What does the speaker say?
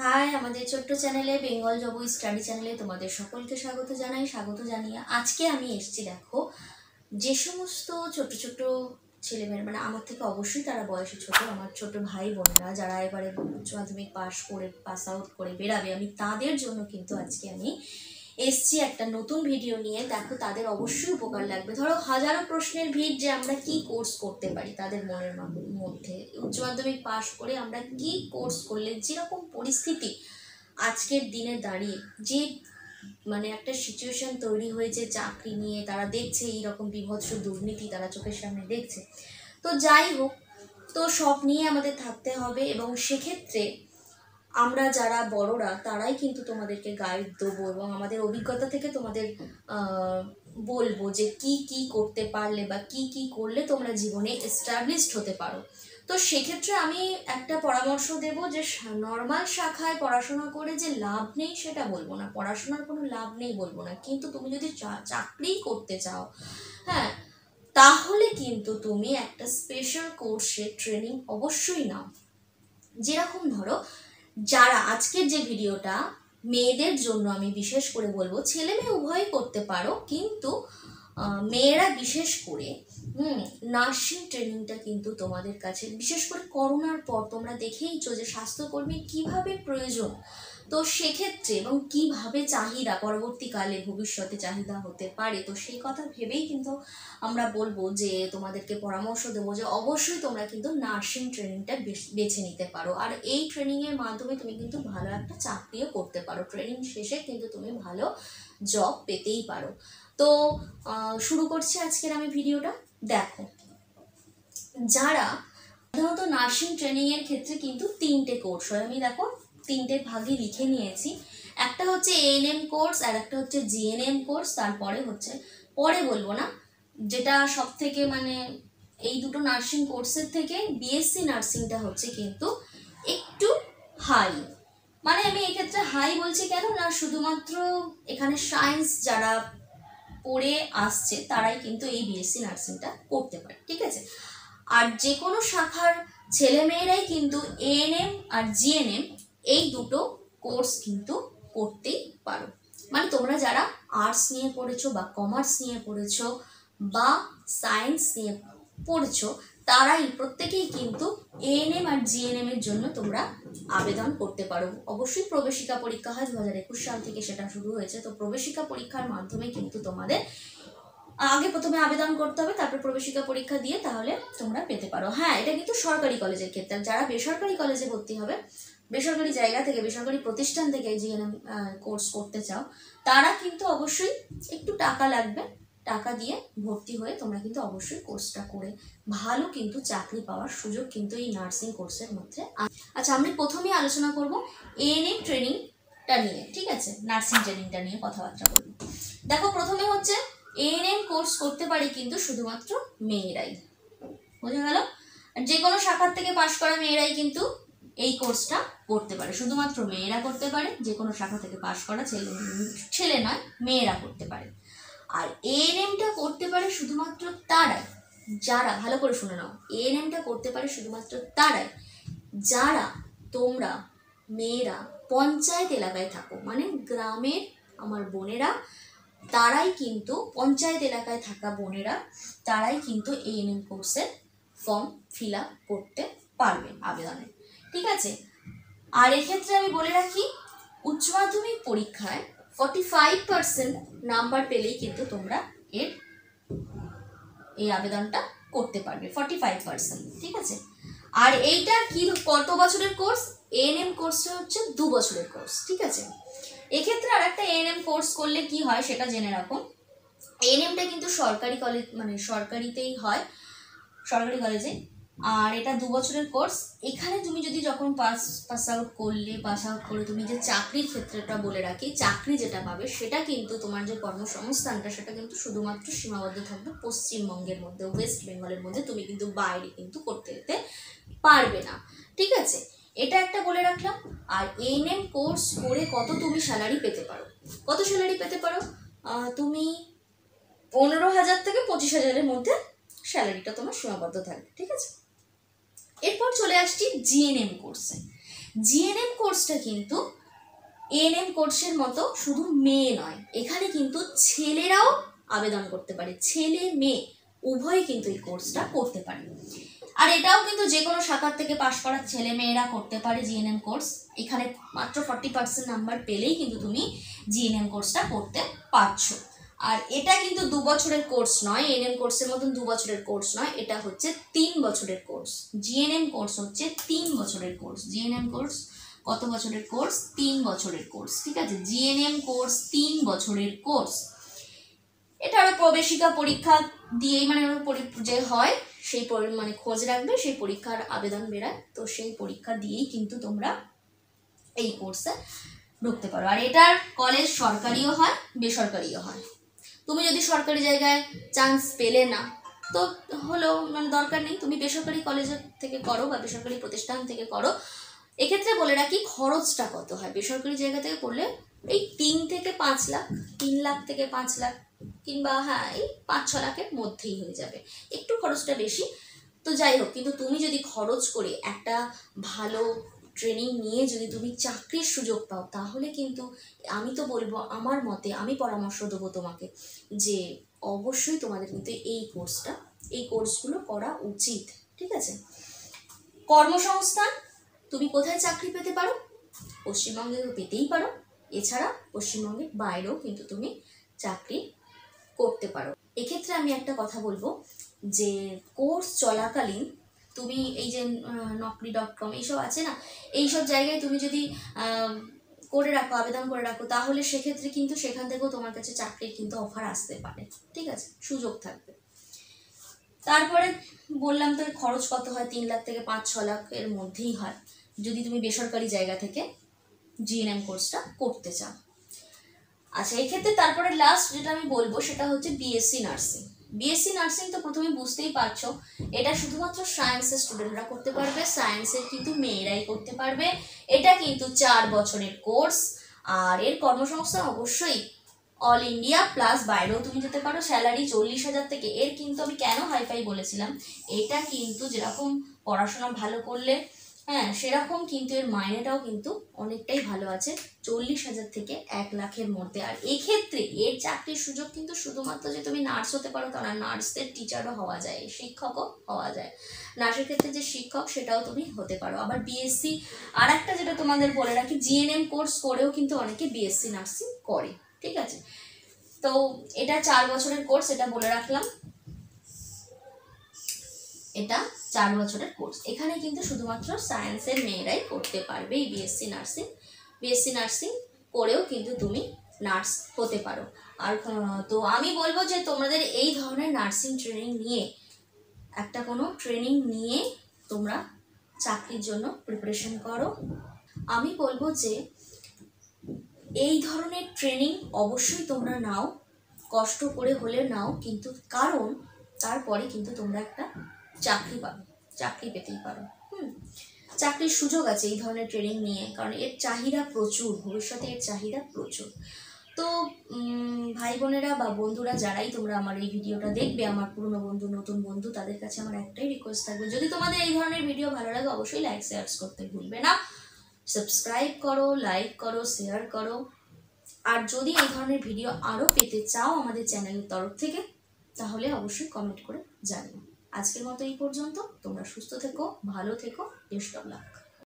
हाय हमारे छोट्ट चैनल बेंगल जब with study channel तुम्हारे सकल के स्वागत जानिए आज के आमी एसेছি देखो जे समस्त छोटो छोटो ऐलेमेयर मैं अवश्य तारा बयसे छोटो हमार छोटो भाई बोनरा जरा एबारे उच्च माध्यमिक पास कर पास आउट कर बेराबे तादेर जोन्नो किन्तु आज के आमी एसेছি एक नतून भिडियो निये देखो तादेर अवश्य उपकार लागबे। धरो हजारो प्रश्नेर भीड़ जे आमरा कि कोर्स करते पारी तादेर मनेर मध्धे उच्च माध्यमिक पास करे आमरा कि कोर्स करले जे रकम परिस्थिति आजकेर दिने दाड़िये जे माने एकटा सिचुएशन तैरी हयेछे चाकरी निये तारा देखछे एई रकम बिभत्स दुर्नीति तारा चोखेर सामने देखछे। तो जाई होक तो सब निये आमादेर थाकते हबे एबं सेई क्षेत्रे আমরা যারা বড়রা তারাই কিন্তু তোমাদেরকে গাইড দেব এবং আমাদের অভিজ্ঞতা থেকে তোমাদের বলবো যে কি কি করতে পারলে বা কি কি করলে তোমরা জীবনে এস্টাবলিশড হতে পারো। তো সেই ক্ষেত্রে আমি একটা পরামর্শ দেব যে নরমাল শাখায় পড়াশোনা করে যে লাভ নেই সেটা বলবো না, পড়াশোনার কোনো লাভ নেই বলবো না, কিন্তু তুমি যদি চাকরি করতে চাও হ্যাঁ তাহলে কিন্তু তুমি একটা স্পেশাল কোর্সে ট্রেনিং অবশ্যই নাও। যেরকম ধরো যারা আজকের যে ভিডিওটা মেয়েদের জন্য আমি বিশেষ করে বলবো, ছেলে মেয়ে উভয়ই করতে পারো কিন্তু মেয়েরা বিশেষ করে নার্সিং ট্রেনিংটা কিন্তু তোমাদের কাছে বিশেষ করে করোনার পর তোমরা দেখেইছো যে স্বাস্থ্যকর্মী কিভাবে প্রয়োজন। তো সেক্ষেত্রে এবং কিভাবে চাহিদা পরবর্তীকালে ভবিষ্যতে চাহিদা হতে পারে তো সেই কথা ভেবেই কিন্তু আমরা বলবো যে তোমাদেরকে পরামর্শ দেবো যে অবশ্যই তোমরা কিন্তু নার্সিং ট্রেনিংটা বেছে নিতে পারো। আর এই ট্রেনিংয়ের মাধ্যমে তুমি কিন্তু ভালো একটা চাকরিও করতে পারো, ট্রেনিং শেষে কিন্তু তুমি ভালো জব পেতেই পারো। তো শুরু করছি আজকের আমি ভিডিওটা। দেখো যারা সাধারণত নার্সিং ট্রেনিংয়ের ক্ষেত্রে কিন্তু তিনটে কোর্স হয়, আমি দেখো তিনটে ভাগে লিখে নিয়েছি। একটা হচ্ছে ANM কোর্স, আর একটা হচ্ছে GNM কোর্স, তারপরে হচ্ছে পরে বলবো না যেটা সব থেকে মানে এই দুটো নার্সিং কোর্সের থেকে BSc নার্সিংটা হচ্ছে কিন্তু একটু হাই। মানে আমি এক্ষেত্রে হাই বলছি কেন না শুধুমাত্র এখানে সায়েন্স যারা পড়ে আসছে তারাই কিন্তু এই BSc নার্সিংটা করতে পারে, ঠিক আছে। আর যে কোনো শাখার ছেলেমেয়েরাই কিন্তু ANM আর GNM এই দুটো কোর্স কিন্তু করতেই পারো। মানে তোমরা যারা আর্টস নিয়ে পড়েছো বা কমার্স নিয়ে পড়েছো বা সায়েন্স নিয়ে পড়েছো তারাই প্রত্যেকেই কিন্তু ANM আর GNM এর জন্য তোমরা আবেদন করতে পারো। অবশ্যই প্রবেশিকা পরীক্ষা হয় 2021 সাল থেকে সেটা শুরু হয়েছে। তো প্রবেশিকা পরীক্ষার মাধ্যমে কিন্তু তোমাদের আগে প্রথমে আবেদন করতে হবে, তারপর প্রবেশিকা পরীক্ষা দিয়ে তাহলে তোমরা পেতে পারো। হ্যাঁ এটা কিন্তু সরকারি কলেজের ক্ষেত্রে, যারা বেসরকারি কলেজে ভর্তি হবে বেসরকারি জায়গা থেকে বেসরকারি প্রতিষ্ঠান থেকে GNM কোর্স করতে চাও তারা কিন্তু অবশ্যই একটু টাকা লাগবে, টাকা দিয়ে ভর্তি হয়ে তোমরা কিন্তু অবশ্যই কোর্সটা করে ভালো কিন্তু চাকরি পাওয়ার সুযোগ কিন্তু এই নার্সিং কোর্সের মধ্যে। আচ্ছা আমি প্রথমেই আলোচনা করব ANM ট্রেনিংটা নিয়ে, ঠিক আছে, নার্সিং ট্রেনিংটা নিয়ে কথাবার্তা বলবো। দেখো প্রথমে হচ্ছে ANM কোর্স করতে পারে কিন্তু শুধুমাত্র মেয়েরাই, বোঝা গেল, যে কোনো শাখার থেকে পাশ করা মেয়েরাই কিন্তু এই কোর্সটা করতে পারে, শুধুমাত্র মেয়েরা করতে পারে, যে কোনো শাখা থেকে পাশ করা ছেলে নয় মেয়েরা করতে পারে। আর ANMটা করতে পারে শুধুমাত্র তারাই যারা, ভালো করে শুনে নাও, ANMটা করতে পারে শুধুমাত্র তারাই যারা তোমরা মেয়েরা পঞ্চায়েত এলাকায় থাকো। মানে গ্রামের আমার বোনেরা তারাই কিন্তু পঞ্চায়েত এলাকায় থাকা বোনেরা তারাই কিন্তু ANM কোর্সের ফর্ম ফিল আপ করতে পারবে আবেদনে, ঠিক আছে। আর এক্ষেত্রে আমি বলে রাখি উচ্চ মাধ্যমিক পরীক্ষায় 45% নাম্বার পেলেই কিন্তু তোমরা এর এই আবেদনটা করতে পারবে, 45%, ঠিক আছে। আর এইটা কি কত বছরের কোর্স? ANM কোর্সটা হচ্ছে 2 বছরের কোর্স, ঠিক আছে। এক্ষেত্রে আর একটা ANM কোর্স করলে কি হয় সেটা জেনে রাখো। ANMটা কিন্তু সরকারি কলেজ মানে সরকারিতেই হয়, সরকারি কলেজে, আর এটা 2 বছরের কোর্স। এখানে তুমি যদি যখন পাস আউট করে তুমি যে চাকরির ক্ষেত্রটা বলে রাখি, চাকরি যেটা পাবে সেটা কিন্তু তোমার যে কর্মসংস্থানটা সেটা কিন্তু শুধুমাত্র সীমাবদ্ধ থাকবে পশ্চিমবঙ্গের মধ্যে, ওয়েস্ট বেঙ্গলের মধ্যে, তুমি কিন্তু বাইরে কিন্তু করতে যেতে পারবে না, ঠিক আছে। এটা একটা বলে রাখলাম। আর ANM কোর্স করে কত তুমি স্যালারি পেতে পারো? কত স্যালারি পেতে পারো? তুমি 15,000 থেকে 25,000-এর মধ্যে স্যালারিটা তোমার সীমাবদ্ধ থাকবে, ঠিক আছে। এরপর চলে আসছি GNM কোর্সে। जीएनएम कोर्सটা কিন্তু एएनएम कोर्सের মতো শুধু মেয়ে নয়, এখানে কিন্তু ছেলেরাও আবেদন করতে পারে, ছেলে মেয়ে উভয়ই কিন্তু এই কোর্সটা করতে পারে। আর এটাও কিন্তু যে কোনো শাখা থেকে পাশ করা ছেলে মেয়েরা করতে পারে জিএনএম কোর্স। এখানে মাত্র 40% নাম্বার পেলেই কিন্তু তুমি জিএনএম কোর্সটা করতে পারছো। আর এটা কিন্তু 2 বছরের কোর্স নয়, এএনএম কোর্সের মতন 2 বছরের কোর্স নয়, এটা হচ্ছে 3 বছরের কোর্স। জিএনএম কোর্স হচ্ছে 3 বছরের কোর্স। জিএনএম কোর্স কত বছরের কোর্স? 3 বছরের কোর্স। ঠিক আছে, জিএনএম কোর্স 3 বছরের কোর্স। এটা আরো প্রবেশিকা পরীক্ষা দিয়েই মানে যে হয় সেই মানে খোঁজ রাখবে, সেই পরীক্ষার আবেদন বেরায়, তো সেই পরীক্ষা দিয়েই কিন্তু তোমরা এই কোর্সে ঢুকতে পারো। আর এটার কলেজ সরকারিও হয় বেসরকারিও হয়। তুমি যদি সরকারি জায়গায় চান্স পেলে না তো হলো মানে দরকার নেই, তুমি বেসরকারি কলেজের থেকে করো বা বেসরকারি প্রতিষ্ঠান থেকে করো। এক্ষেত্রে বলে রাখি খরচটা কত হয়, বেসরকারি জায়গা থেকে পড়লে এই 3 থেকে 5 লাখ, 3 লাখ থেকে 5 লাখ কিংবা হ্যাঁ এই 5-6 লাখের মধ্যেই হয়ে যাবে, একটু খরচটা বেশি। তো যাই হোক, কিন্তু তুমি যদি খরচ করে একটা ভালো ট্রেনিং নিয়ে যদি তুমি চাকরির সুযোগ পাও তাহলে কিন্তু আমি তো বলবো, আমার মতে আমি পরামর্শ দেবো তোমাকে যে অবশ্যই তোমাদের কিন্তু এই কোর্সটা এই কোর্সগুলো করা উচিত। ঠিক আছে, কর্মসংস্থান তুমি কোথায় চাকরি পেতে পারো? পশ্চিমবঙ্গে পেতেই পারো, এছাড়া পশ্চিমবঙ্গের বাইরেও কিন্তু তুমি চাকরি করতে পারো। এক্ষেত্রে আমি একটা কথা বলবো যে কোর্স চলাকালীন তুমি এই যে naukri.com এইসব আছে না, এইসব জায়গায় তুমি যদি করে রাখো, আবেদন করে রাখো, তাহলে সেক্ষেত্রে কিন্তু সেখান থেকেও তোমার কাছে চাকরির কিন্তু অফার আসতে পারে। ঠিক আছে, সুযোগ থাকবে। তারপরে বললাম তো খরচ কত হয়, 3 লাখ থেকে 5-6 লাখের মধ্যেই হয় যদি তুমি বেসরকারি জায়গা থেকে জিএনএম কোর্সটা করতে চাও। আচ্ছা, এক্ষেত্রে তারপরে লাস্ট যেটা আমি বলবো সেটা হচ্ছে বিএসসি নার্সিং। বিএসসি নার্সিং তো প্রথমে বুঝতেই পারছো, এটা শুধুমাত্র সায়েন্সের স্টুডেন্টরা করতে পারবে, সায়েন্সের কিন্তু মেয়েরাই করতে পারবে। এটা কিন্তু 4 বছরের কোর্স। আর এর কর্মসংস্থান অবশ্যই অল ইন্ডিয়া প্লাস বাইরেও তুমি যেতে পারো। স্যালারি 40,000 থেকে এর কিন্তু আমি কেন হাইফাই বলেছিলাম, এটা কিন্তু যেরকম পড়াশোনা ভালো করলে হ্যাঁ সেরকম কিন্তু এর মাইনেটাও কিন্তু অনেকটাই ভালো আছে, 40,000 থেকে 1 লাখের মধ্যে। আর এক্ষেত্রে এর চাকরির সুযোগ কিন্তু শুধুমাত্র যে তুমি নার্স হতে পারো তা না, নার্সদের টিচারও হওয়া যায়, শিক্ষকও হওয়া যায়। নার্সের ক্ষেত্রে যে শিক্ষক সেটাও তুমি হতে পারো। আবার বিএসসি আর একটা যেটা তোমাদের বলে রাখি, জিএনএম কোর্স করেও কিন্তু অনেকে বিএসসি নার্সিং করে। ঠিক আছে, তো এটা 4 বছরের কোর্স, এটা বলে রাখলাম, এটা 4 বছরের কোর্স। এখানে কিন্তু শুধুমাত্র সায়েন্সের মেয়েরাই করতে পারবে এই বিএসসি নার্সিং। বিএসসি নার্সিং করেও কিন্তু তুমি নার্স হতে পারো। আর তো আমি বলবো যে তোমাদের এই ধরনের নার্সিং ট্রেনিং নিয়ে একটা কোনো ট্রেনিং নিয়ে তোমরা চাকরির জন্য প্রিপারেশন করো। আমি বলবো যে এই ধরনের ট্রেনিং অবশ্যই তোমরা নাও, কষ্ট করে হলে নাও, কিন্তু কারণ তারপরে কিন্তু তোমরা একটা চাকরি পাবে, চাকরি পেতেই পারো। চাকরির সুযোগ আছে এই ধরনের ট্রেনিং নিয়ে, কারণ এর চাহিদা প্রচুর, ভবিষ্যতে এর চাহিদা প্রচুর। তো ভাই বোনেরা বা বন্ধুরা যারাই তোমরা আমার এই ভিডিওটা দেখবে, আমার পুরনো বন্ধু নতুন বন্ধু, তাদের কাছে আমার একটাই রিকোয়েস্ট থাকবে, যদি তোমাদের এই ধরনের ভিডিও ভালো লাগে অবশ্যই লাইক শেয়ার করতে ভুলবে না, সাবস্ক্রাইব করো, লাইক করো, শেয়ার করো। আর যদি এই ধরনের ভিডিও আরও পেতে চাও আমাদের চ্যানেলের তরফ থেকে তাহলে অবশ্যই কমেন্ট করে জানিও। আজকের মতো এই পর্যন্ত, তোমরা সুস্থ থেকো, ভালো থেকো, বেস্ট অফ লাক।